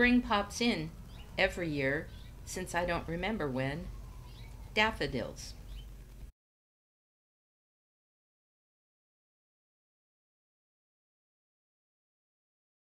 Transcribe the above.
Spring pops in every year since I don't remember when. Daffodils.